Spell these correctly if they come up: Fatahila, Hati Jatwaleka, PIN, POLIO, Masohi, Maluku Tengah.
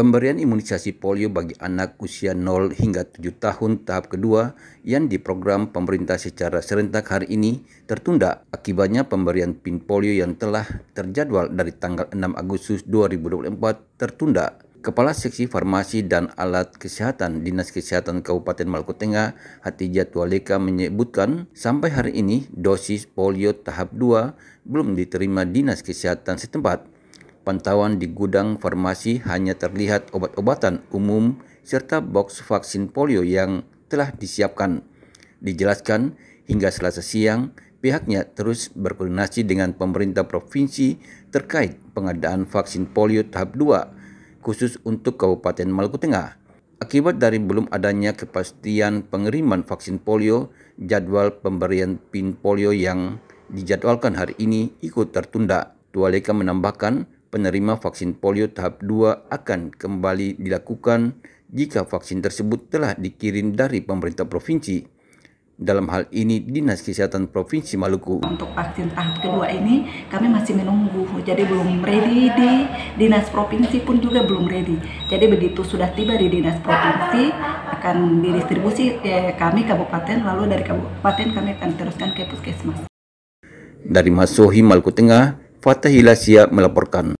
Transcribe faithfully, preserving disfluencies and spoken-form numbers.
Pemberian imunisasi polio bagi anak usia nol hingga tujuh tahun tahap kedua yang diprogram pemerintah secara serentak hari ini tertunda akibatnya pemberian PIN polio yang telah terjadwal dari tanggal enam Agustus dua ribu dua puluh empat tertunda. Kepala Seksi Farmasi dan Alat Kesehatan Dinas Kesehatan Kabupaten Maluku Tengah, Hati Jatwaleka menyebutkan, sampai hari ini dosis polio tahap dua belum diterima Dinas Kesehatan setempat. Pantauan di gudang farmasi hanya terlihat obat-obatan umum serta box vaksin polio yang telah disiapkan. Dijelaskan, hingga Selasa siang, pihaknya terus berkoordinasi dengan pemerintah provinsi terkait pengadaan vaksin polio tahap dua khusus untuk Kabupaten Maluku Tengah. Akibat dari belum adanya kepastian pengiriman vaksin polio, jadwal pemberian PIN polio yang dijadwalkan hari ini ikut tertunda. Jatwaleka menambahkan, penerima vaksin polio tahap dua akan kembali dilakukan jika vaksin tersebut telah dikirim dari pemerintah provinsi. Dalam hal ini Dinas Kesehatan Provinsi Maluku. Untuk vaksin tahap kedua ini kami masih menunggu, jadi belum ready, di Dinas Provinsi pun juga belum ready. Jadi begitu sudah tiba di Dinas Provinsi akan didistribusi ke kami kabupaten, lalu dari kabupaten kami akan teruskan ke puskesmas. Dari Masohi, Maluku Tengah, Fatahila siap melaporkan.